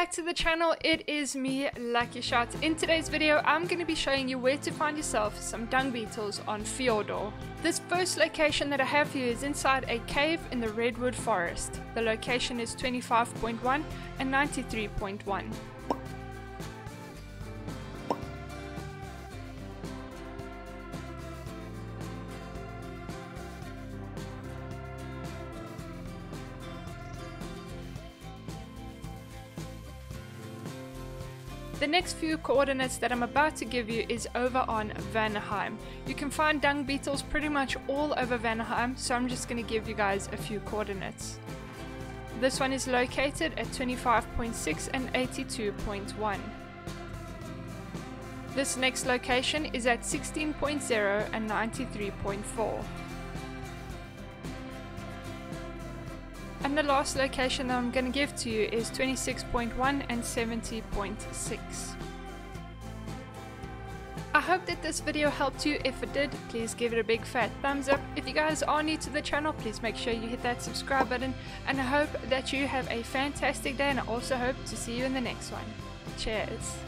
back to the channel, it is me, Lucky Shot. In today's video, I'm going to be showing you where to find yourself some dung beetles on Fjordur. This first location that I have for you is inside a cave in the Redwood Forest. The location is 25.1 and 93.1. The next few coordinates that I'm about to give you is over on Vanaheim. You can find dung beetles pretty much all over Vanaheim, so I'm just going to give you guys a few coordinates. This one is located at 25.6 and 82.1. This next location is at 16.0 and 93.4. And the last location that I'm going to give to you is 26.1 and 70.6. I hope that this video helped you. If it did, please give it a big fat thumbs up. If you guys are new to the channel, please make sure you hit that subscribe button. And I hope that you have a fantastic day, and I also hope to see you in the next one. Cheers!